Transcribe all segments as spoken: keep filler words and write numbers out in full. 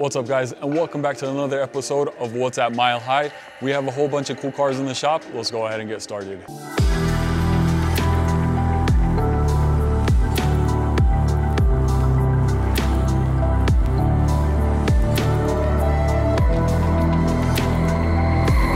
What's up, guys, and welcome back to another episode of What's at Mile High. We have a whole bunch of cool cars in the shop. Let's go ahead and get started.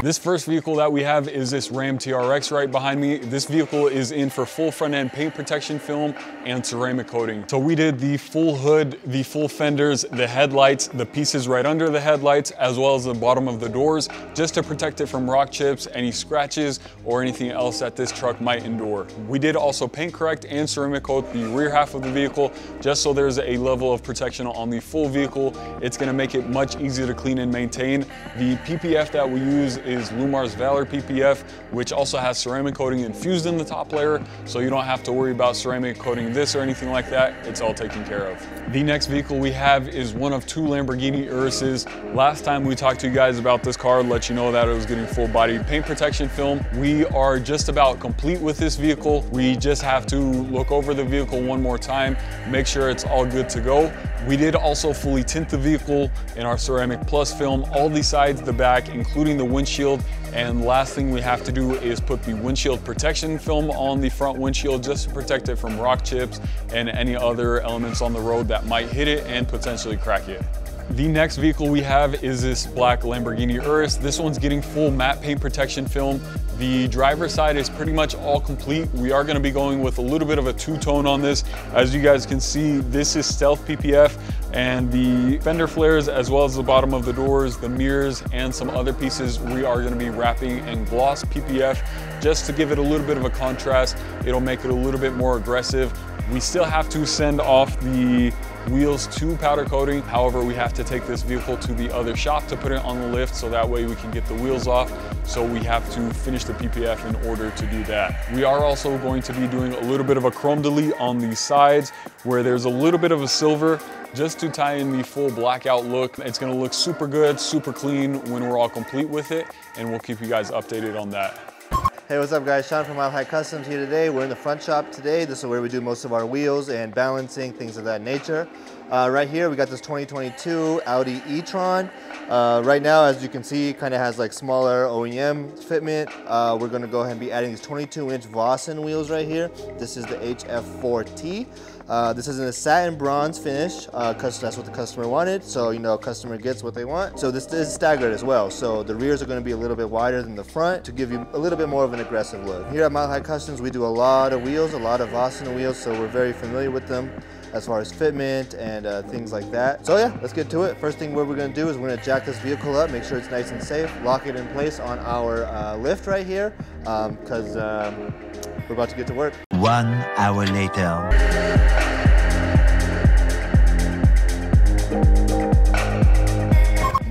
This first vehicle that we have is this Ram T R X right behind me. This vehicle is in for full front end paint protection film and ceramic coating. So we did the full hood, the full fenders, the headlights, the pieces right under the headlights, as well as the bottom of the doors, just to protect it from rock chips, any scratches, or anything else that this truck might endure. We did also paint correct and ceramic coat the rear half of the vehicle, just so there's a level of protection on the full vehicle. It's gonna make it much easier to clean and maintain. The P P F that we use is is Lumars Valor P P F, which also has ceramic coating infused in the top layer, so you don't have to worry about ceramic coating this or anything like that. It's all taken care of. The next vehicle we have is one of two Lamborghini Uruses. Last time we talked to you guys about this car, let you know that it was getting full body paint protection film. We are just about complete with this vehicle. We just have to look over the vehicle one more time, make sure it's all good to go. We did also fully tint the vehicle in our Ceramic Plus film, all the sides, the back, including the windshield. And last thing we have to do is put the windshield protection film on the front windshield, just to protect it from rock chips and any other elements on the road that might hit it and potentially crack it. The next vehicle we have is this black Lamborghini Urus. This one's getting full matte paint protection film. The driver's side is pretty much all complete. We are gonna be going with a little bit of a two-tone on this. As you guys can see, this is Stealth P P F, and the fender flares, as well as the bottom of the doors, the mirrors, and some other pieces, we are gonna be wrapping in gloss P P F, just to give it a little bit of a contrast. It'll make it a little bit more aggressive. We still have to send off the wheels to powder coating. However, we have to take this vehicle to the other shop to put it on the lift, so that way we can get the wheels off. So we have to finish the P P F in order to do that. We are also going to be doing a little bit of a chrome delete on the sides, where there's a little bit of a silver, just to tie in the full blackout look. It's gonna look super good, super clean when we're all complete with it, and we'll keep you guys updated on that. Hey, what's up, guys? Sean from Mile High Customs here today. We're in the front shop today. This is where we do most of our wheels and balancing, things of that nature. Uh, right here, we got this twenty twenty-two Audi e-tron. Uh, right now, as you can see, kind of has like smaller O E M fitment. Uh, we're gonna go ahead and be adding these twenty-two inch Vossen wheels right here. This is the H F four T. Uh, this is in a satin bronze finish, uh, cause that's what the customer wanted. So, you know, customer gets what they want. So this is staggered as well. So the rears are gonna be a little bit wider than the front to give you a little bit more of an aggressive look. Here at Mile High Customs, we do a lot of wheels, a lot of Vossen wheels, so we're very familiar with them as far as fitment and uh, things like that. So yeah, let's get to it. First thing what we're gonna do is we're gonna jack this vehicle up, make sure it's nice and safe, lock it in place on our uh, lift right here, um, cause um, we're about to get to work. One hour later.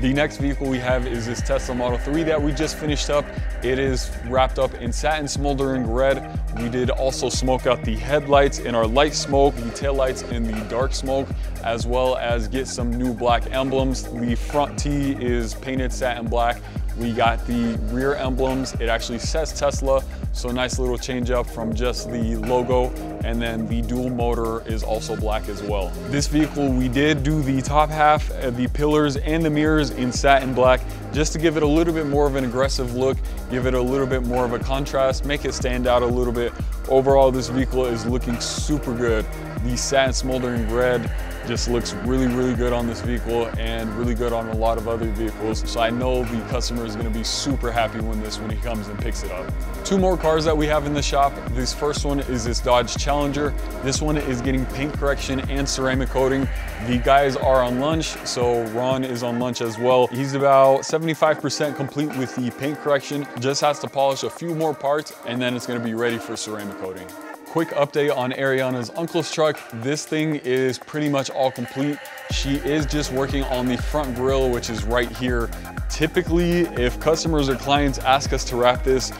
The next vehicle we have is this Tesla Model three that we just finished up. It is wrapped up in satin smoldering red. We did also smoke out the headlights in our light smoke, the taillights in the dark smoke, as well as get some new black emblems. The front T is painted satin black. We got the rear emblems. It actually says Tesla, so nice little change up from just the logo. And then the dual motor is also black as well. This vehicle, we did do the top half, the pillars and the mirrors in satin black, just to give it a little bit more of an aggressive look, give it a little bit more of a contrast, make it stand out a little bit. Overall, this vehicle is looking super good. The satin smoldering red just looks really, really good on this vehicle and really good on a lot of other vehicles. So I know the customer is gonna be super happy when this, when he comes and picks it up. Two more cars that we have in the shop. This first one is this Dodge Challenger. This one is getting paint correction and ceramic coating. The guys are on lunch, so Ron is on lunch as well. He's about seventy-five percent complete with the paint correction. Just has to polish a few more parts, and then it's gonna be ready for ceramic coating. Quick update on Ariana's uncle's truck. This thing is pretty much all complete. She is just working on the front grille, which is right here. Typically, if customers or clients ask us to wrap this,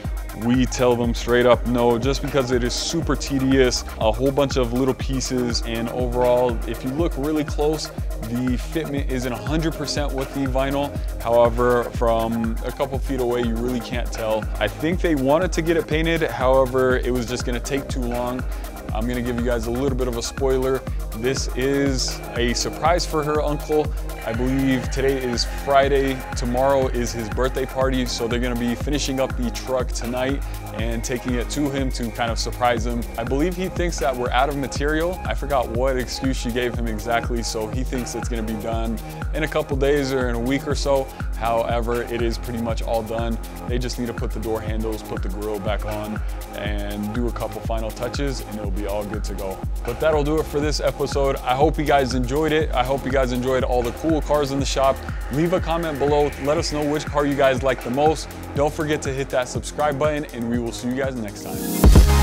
we tell them straight up no, just because it is super tedious, a whole bunch of little pieces, and overall, if you look really close, the fitment isn't one hundred percent with the vinyl. However, from a couple feet away, you really can't tell. I think they wanted to get it painted. However, it was just gonna take too long. I'm gonna give you guys a little bit of a spoiler. This is a surprise for her uncle. I believe today is Friday, tomorrow is his birthday party, so they're gonna be finishing up the truck tonight and taking it to him to kind of surprise him. I believe he thinks that we're out of material. I forgot what excuse she gave him exactly, so he thinks it's gonna be done in a couple days or in a week or so. However, it is pretty much all done. They just need to put the door handles, put the grill back on, and do a couple final touches, and it'll be all good to go. But that'll do it for this episode. I hope you guys enjoyed it. I hope you guys enjoyed all the cool cars in the shop. Leave a comment below. Let us know which car you guys like the most. Don't forget to hit that subscribe button, and we will see you guys next time.